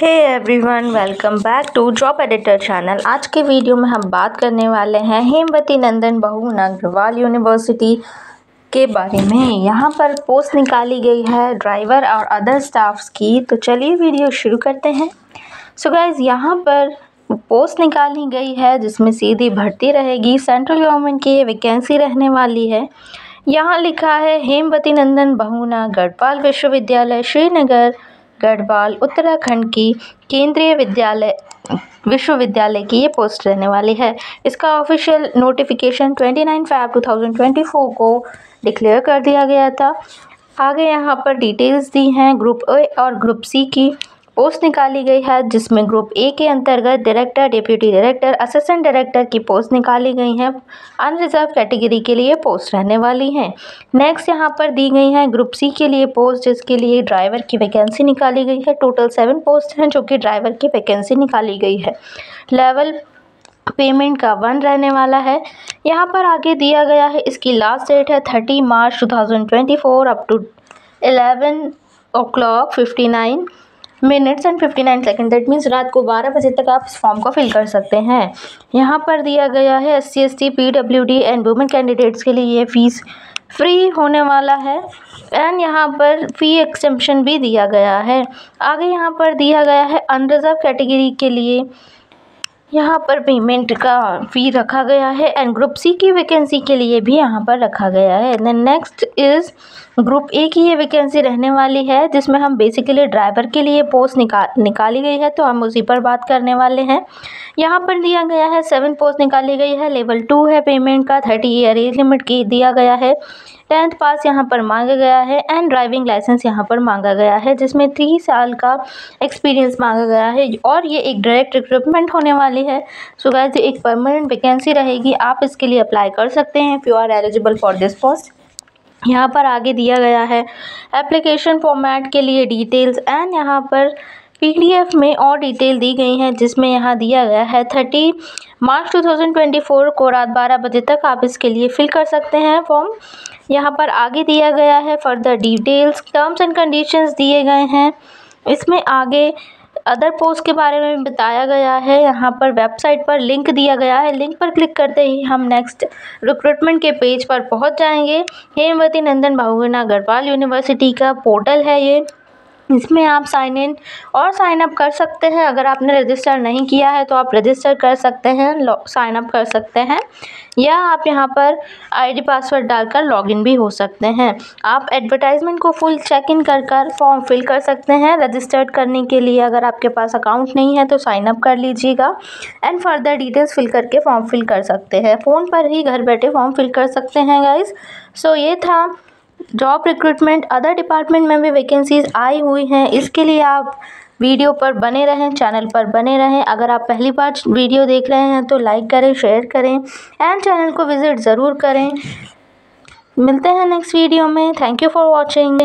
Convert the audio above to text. Hey everyone, welcome back to job editor channel. आज के video में हम बात करने वाले हैं हेमवती नंदन बहुगुणा गढ़वाल यूनिवर्सिटी के बारे में। यहाँ पर पोस्ट निकाली गई है ड्राइवर और अदर स्टाफ्स की, तो चलिए वीडियो शुरू करते हैं। सो गाइज़, यहाँ पर पोस्ट निकाली गई है जिसमें सीधी भर्ती रहेगी, सेंट्रल गवर्नमेंट की ये वैकेंसी रहने वाली है। यहाँ लिखा है हेमवती नंदन बहुगुणा गढ़वाल विश्वविद्यालय श्रीनगर गढ़वाल उत्तराखंड की केंद्रीय विश्वविद्यालय की ये पोस्ट रहने वाली है। इसका ऑफिशियल नोटिफिकेशन 29 फरवरी 2024 को डिक्लेयर कर दिया गया था। आगे यहाँ पर डिटेल्स दी हैं ग्रुप ए और ग्रुप सी की। पोस्ट निकाली गई है जिसमें ग्रुप ए के अंतर्गत director, deputy director, assistant director की पोस्ट निकाली गई हैं। अनरिजर्व कैटेगरी के लिए पोस्ट रहने वाली हैं। नेक्स्ट यहाँ पर दी गई हैं ग्रुप सी के लिए पोस्ट, जिसके लिए ड्राइवर की वैकेंसी निकाली गई है। टोटल 7 पोस्ट हैं जो कि ड्राइवर की वैकेंसी निकाली गई है। लेवल पेमेंट का 1 रहने वाला है। यहाँ पर आगे दिया गया है इसकी लास्ट डेट है 30 March 2024 up to 11:59 minutes and 59 second. That means रात को 12 बजे तक आप इस फॉर्म को फिल कर सकते हैं। यहाँ पर दिया गया है SC ST PWD and women candidates के लिए ये फ़ीस फ्री होने वाला है। एंड यहाँ पर फ़ी एक्सटेंशन भी दिया गया है। आगे यहाँ पर दिया गया है अनरिजर्व कैटेगरी के लिए यहाँ पर पेमेंट का फ़ी रखा गया है। एंड ग्रुप सी की वैकेंसी के लिए भी यहाँ पर रखा गया है। Then next is group A की ये वैकेंसी रहने वाली है, जिसमें हम बेसिकली ड्राइवर के लिए पोस्ट निकाली गई है, तो हम उसी पर बात करने वाले हैं। यहाँ पर दिया गया है 7 पोस्ट निकाली गई है। लेवल 2 है पेमेंट का, 30 ईयर एज लिमिट की दिया गया है। 10th पास यहाँ पर मांगा गया है। एंड ड्राइविंग लाइसेंस यहाँ पर मांगा गया है, जिसमें 3 साल का एक्सपीरियंस मांगा गया है। और ये एक डायरेक्ट रिक्रूटमेंट होने वाली है। सो गाइस, एक परमानेंट वैकेंसी रहेगी, आप इसके लिए अप्लाई कर सकते हैं if you are eligible for this post. यहाँ पर आगे दिया गया है एप्लीकेशन फॉर्मेट के लिए डिटेल्स। एंड यहाँ पर PDF में और डिटेल दी गई हैं, जिसमें यहाँ दिया गया है 30 मार्च 2024 को रात 12 बजे तक आप इसके लिए फिल कर सकते हैं फॉर्म। यहाँ पर आगे दिया गया है further details, terms and conditions दिए गए हैं। इसमें आगे अदर पोस्ट के बारे में बताया गया है। यहाँ पर वेबसाइट पर लिंक दिया गया है, लिंक पर क्लिक करते ही हम नेक्स्ट रिक्रूटमेंट के पेज पर पहुँच जाएंगे। हेमवती नंदन बहुगुणा गढ़वाल यूनिवर्सिटी का पोर्टल है ये, इसमें आप साइन इन और साइन अप कर सकते हैं। अगर आपने रजिस्टर नहीं किया है तो आप रजिस्टर कर सकते हैं, साइन अप कर सकते हैं, या आप यहां पर आईडी पासवर्ड डालकर लॉगिन भी हो सकते हैं। आप एडवर्टाइजमेंट को फुल चेक इन कर फॉर्म फिल कर सकते हैं। रजिस्टर्ड करने के लिए अगर आपके पास अकाउंट नहीं है तो साइन अप कर लीजिएगा। एंड फर्दर डिटेल्स फिल करके फॉर्म फिल कर सकते हैं, फ़ोन पर ही घर बैठे फॉर्म फिल कर सकते हैं गाइज। सो ये था जॉब रिक्रूटमेंट। अदर डिपार्टमेंट में भी वैकेंसीज आई हुई हैं, इसके लिए आप वीडियो पर बने रहें, चैनल पर बने रहें। अगर आप पहली बार वीडियो देख रहे हैं तो लाइक करें, शेयर करें एंड चैनल को विजिट ज़रूर करें। मिलते हैं नेक्स्ट वीडियो में। Thank you for watching.